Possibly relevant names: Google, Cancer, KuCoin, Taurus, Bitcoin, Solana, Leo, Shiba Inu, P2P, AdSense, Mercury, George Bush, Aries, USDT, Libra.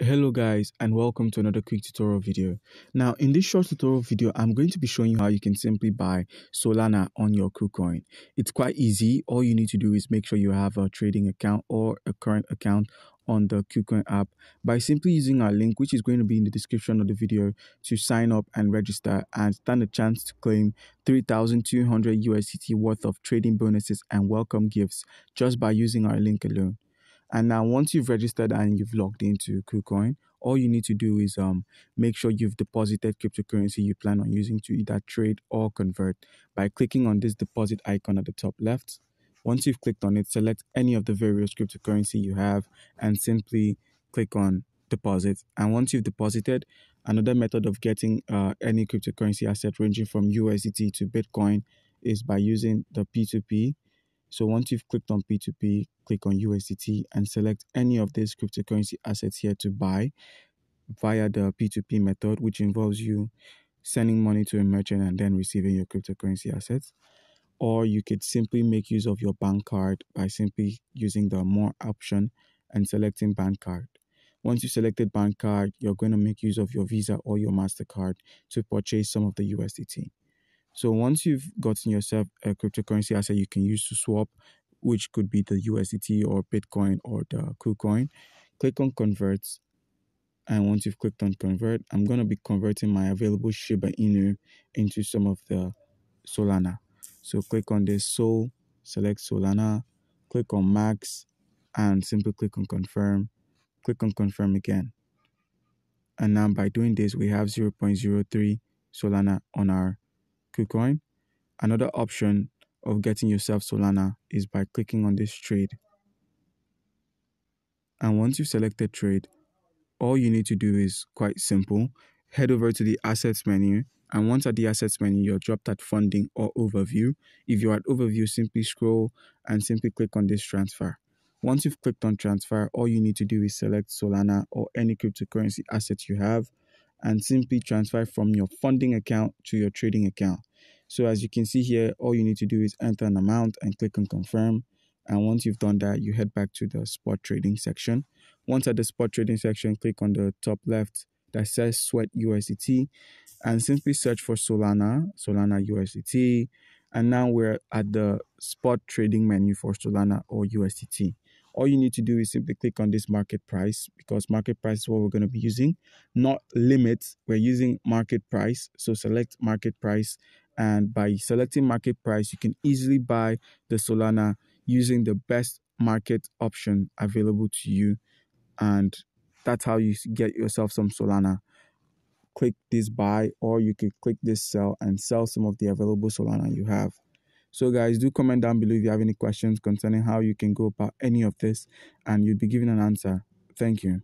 Hello guys, and welcome to another quick tutorial video. Now in this short tutorial video, I'm going to be showing you how you can simply buy Solana on your KuCoin. It's quite easy. All you need to do is make sure you have a trading account or a current account on the KuCoin app by simply using our link, which is going to be in the description of the video, to sign up and register and stand a chance to claim 3,200 USDT worth of trading bonuses and welcome gifts just by using our link alone. And now once you've registered and you've logged into KuCoin, all you need to do is make sure you've deposited cryptocurrency you plan on using to either trade or convert by clicking on this deposit icon at the top left. Once you've clicked on it, select any of the various cryptocurrency you have and simply click on deposit. And once you've deposited, another method of getting any cryptocurrency asset ranging from USDT to Bitcoin is by using the P2P. So once you've clicked on P2P, click on USDT and select any of these cryptocurrency assets here to buy via the P2P method, which involves you sending money to a merchant and then receiving your cryptocurrency assets. Or you could simply make use of your bank card by simply using the More option and selecting Bank Card. Once you've selected Bank Card, you're going to make use of your Visa or your MasterCard to purchase some of the USDT. So once you've gotten yourself a cryptocurrency asset you can use to swap, which could be the USDT or Bitcoin or the KuCoin, click on Convert. And once you've clicked on Convert, I'm going to be converting my available Shiba Inu into some of the Solana. So click on this Sol, select Solana, click on Max, and simply click on Confirm. Click on Confirm again. And now by doing this, we have 0.03 Solana on our KuCoin. Another option of getting yourself Solana is by clicking on this trade. And once you've selected trade, all you need to do is quite simple. Head over to the assets menu, and once at the assets menu, you're dropped at funding or overview. If you're at overview, simply scroll and simply click on this transfer. Once you've clicked on transfer, all you need to do is select Solana or any cryptocurrency asset you have and simply transfer from your funding account to your trading account. So as you can see here, all you need to do is enter an amount and click on Confirm. And once you've done that, you head back to the spot trading section. Once at the spot trading section, click on the top left that says Sweat USDT and simply search for Solana, Solana USDT. And now we're at the spot trading menu for Solana or USDT. All you need to do is simply click on this market price, because market price is what we're going to be using, not limits. We're using market price. So select market price. And by selecting market price, you can easily buy the Solana using the best market option available to you. And that's how you get yourself some Solana. Click this buy, or you could click this sell and sell some of the available Solana you have. So guys, do comment down below if you have any questions concerning how you can go about any of this, and you'll be given an answer. Thank you.